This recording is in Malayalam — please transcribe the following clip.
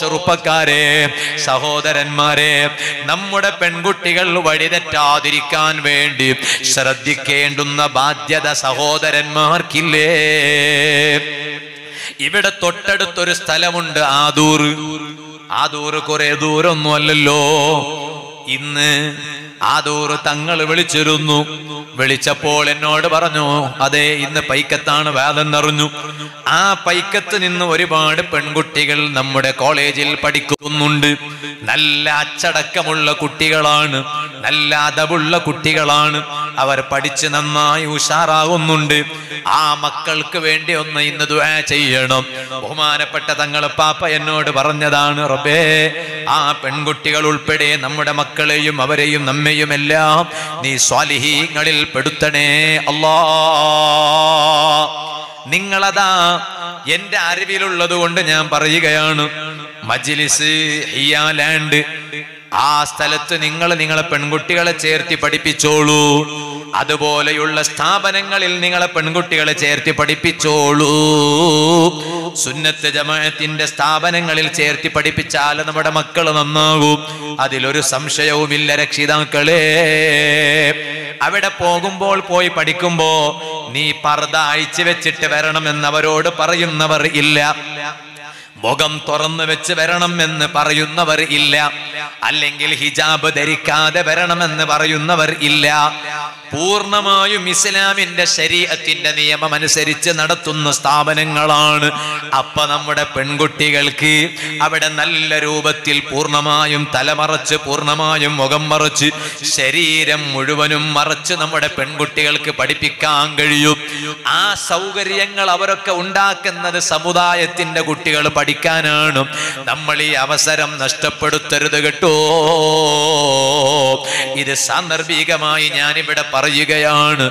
ചെറുപ്പക്കാരെ സഹോദരന്മാരെ നമ്മുടെ പെൺകുട്ടികൾ വഴിതെറ്റാതിരിക്കാൻ വേണ്ടി ശ്രദ്ധിക്കേണ്ടുന്ന ബാധ്യത സഹോദരന്മാർക്കില്ലേ? ഇവിടെ തൊട്ടടുത്തൊരു സ്ഥലമുണ്ട് ആദൂർ. ആദൂർ കുറെ ദൂരൊന്നുമല്ലല്ലോ. ഇന്ന് ആദൂർ തങ്ങൾ വിളിച്ചിരുന്നു. വിളിച്ചപ്പോൾ എന്നോട് പറഞ്ഞു, അതെ ഇന്ന് പൈക്കത്താണ് വേദെന്നറിഞ്ഞു. ആ പൈക്കത്ത് നിന്ന് ഒരുപാട് പെൺകുട്ടികൾ നമ്മുടെ കോളേജിൽ പഠിക്കുന്നുണ്ട്. നല്ല അച്ചടക്കമുള്ള കുട്ടികളാണ്, നല്ല അതവുള്ള കുട്ടികളാണ്. അവർ പഠിച്ച് നന്നായി ഉഷാറാകുന്നുണ്ട്. ആ മക്കൾക്ക് വേണ്ടി ഒന്ന് ഇന്ന് ദുആ ചെയ്യണം. ബഹുമാനപ്പെട്ട തങ്ങൾ പാപ്പ എന്നോട് പറഞ്ഞതാണ്, റബ്ബേ ആ പെൺകുട്ടികൾ ഉൾപ്പെടെ നമ്മുടെ മക്കളെയും അവരെയും നമ്മെയും എല്ലാം നീ സ്വാലിഹീങ്ങളിൽ പെടുത്തണേ അല്ലാ. നിങ്ങളതാ എന്റെ അറിവിലുള്ളത് കൊണ്ട് ഞാൻ പറയുകയാണ്, മജ്ലിസ് ഹിയാലാൻഡ് ആ സ്ഥലത്ത് നിങ്ങൾ നിങ്ങളെ പെൺകുട്ടികളെ ചേർത്തി പഠിപ്പിച്ചോളൂ. അതുപോലെയുള്ള സ്ഥാപനങ്ങളിൽ നിങ്ങളെ പെൺകുട്ടികളെ ചേർത്തി പഠിപ്പിച്ചോളൂ. സുന്നത്ത് ജമാഅത്തിന്റെ സ്ഥാപനങ്ങളിൽ ചേർത്തി പഠിപ്പിച്ചാൽ നമ്മുടെ മക്കൾ നന്നാകും, അതിലൊരു സംശയവുമില്ല. രക്ഷിതാക്കളെ, അവിടെ പോകുമ്പോൾ പോയി പഠിക്കുമ്പോ നീ പർദ്ദ അഴിച്ചു വെച്ചിട്ട് വരണമെന്നവരോട് പറയുന്നവർ ഇല്ല. മുഖം തുറന്നു വെച്ച് വരണം എന്ന് പറയുന്നവർ ഇല്ല. അല്ലെങ്കിൽ ഹിജാബ് ധരിക്കാതെ വരണമെന്ന് പറയുന്നവർ ഇല്ല. പൂർണ്ണമായും ഇസ്ലാമിന്റെ ശരീഅത്തിന്റെ നിയമം അനുസരിച്ച് നടത്തുന്ന സ്ഥാപനങ്ങളാണ്. അപ്പൊ നമ്മുടെ പെൺകുട്ടികൾക്ക് അവിടെ നല്ല രൂപത്തിൽ പൂർണ്ണമായും തലമറച്ച്, പൂർണ്ണമായും മുഖം മറച്ച്, ശരീരം മുഴുവനും മറച്ച് നമ്മുടെ പെൺകുട്ടികൾക്ക് പഠിപ്പിക്കാൻ കഴിയും. ആ സൗകര്യങ്ങൾ അവരൊക്കെ ഉണ്ടാക്കുന്നത് സമുദായത്തിന്റെ കുട്ടികൾ പഠിക്കാനാണ്. നമ്മൾ ഈ അവസരം നഷ്ടപ്പെടുത്തരുത് കേട്ടോ. ഇത് സാന്ദർഭികമായി ഞാനിവിടെ പറയുകയാണ്.